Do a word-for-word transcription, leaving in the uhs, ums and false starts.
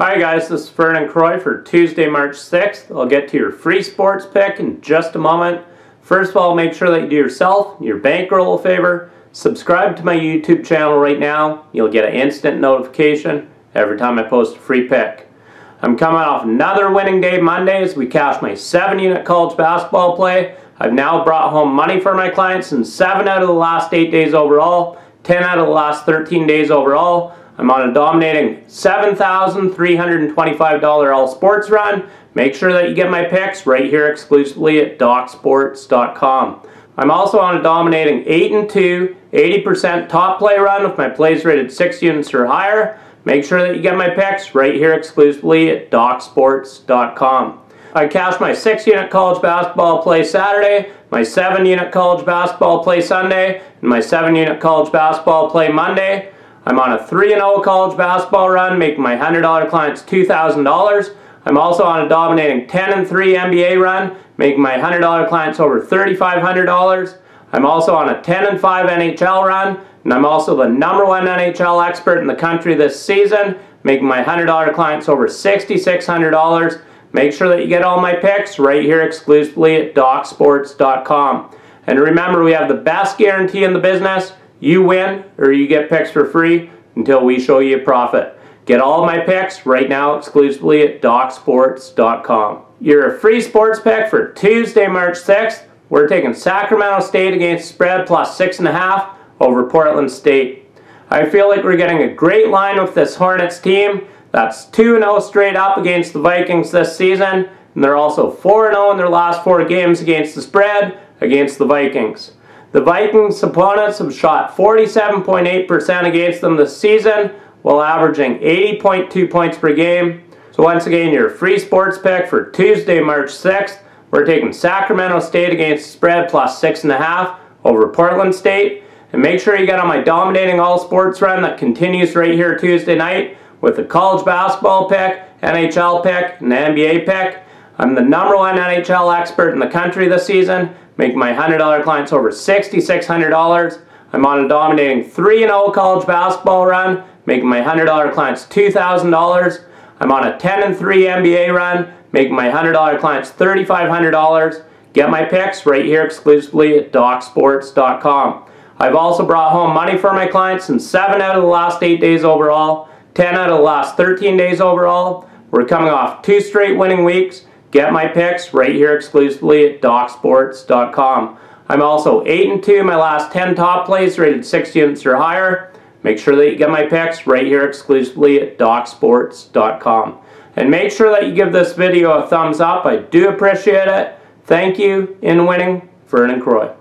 Hi guys, this is Vernon Croy for Tuesday, March sixth. I'll get to your free sports pick in just a moment. First of all, make sure that you do yourself, your bankroll a favor. Subscribe to my YouTube channel right now. You'll get an instant notification every time I post a free pick. I'm coming off another winning day Monday as we cash my seven unit college basketball play. I've now brought home money for my clients in seven out of the last eight days overall, ten out of the last thirteen days overall. I'm on a dominating seven thousand three hundred twenty-five dollar all sports run. Make sure that you get my picks right here exclusively at Doc Sports dot com. I'm also on a dominating eight and two, eighty percent top play run with my plays rated six units or higher. Make sure that you get my picks right here exclusively at Doc Sports dot com. I cashed my six unit college basketball play Saturday, my seven unit college basketball play Sunday, and my seven unit college basketball play Monday. I'm on a three and oh college basketball run, making my one hundred dollar clients two thousand dollars. I'm also on a dominating ten and three N B A run, making my one hundred dollar clients over three thousand five hundred dollars. I'm also on a ten and five N H L run, and I'm also the number one N H L expert in the country this season, making my one hundred dollar clients over six thousand six hundred dollars. Make sure that you get all my picks right here exclusively at Doc Sports dot com. And remember, we have the best guarantee in the business. You win or you get picks for free until we show you a profit. Get all my picks right now exclusively at Doc Sports dot com. You're a free sports pick for Tuesday, March sixth. We're taking Sacramento State against spread plus six and a half over Portland State. I feel like we're getting a great line with this Hornets team that's two and oh straight up against the Vikings this season, and they're also four and oh in their last four games against the spread against the Vikings. The Vikings' opponents have shot forty-seven point eight percent against them this season while averaging eighty point two points per game. So once again, your free sports pick for Tuesday, March sixth. We're taking Sacramento State against spread plus six point five over Portland State. And make sure you get on my dominating all sports run that continues right here Tuesday night with the college basketball pick, N H L pick, and the N B A pick. I'm the number one N H L expert in the country this season, making my one hundred dollar clients over six thousand six hundred dollars. I'm on a dominating three and oh college basketball run, making my one hundred dollar clients two thousand dollars. I'm on a ten and three N B A run, making my one hundred dollar clients three thousand five hundred dollars. Get my picks right here exclusively at Doc Sports dot com. I've also brought home money for my clients in seven out of the last eight days overall, ten out of the last thirteen days overall. We're coming off two straight winning weeks. Get my picks right here exclusively at Doc Sports dot com. I'm also eight and two in my last ten top plays rated six units or higher. Make sure that you get my picks right here exclusively at Doc Sports dot com. And make sure that you give this video a thumbs up. I do appreciate it. Thank you. In winning, Vernon Croy.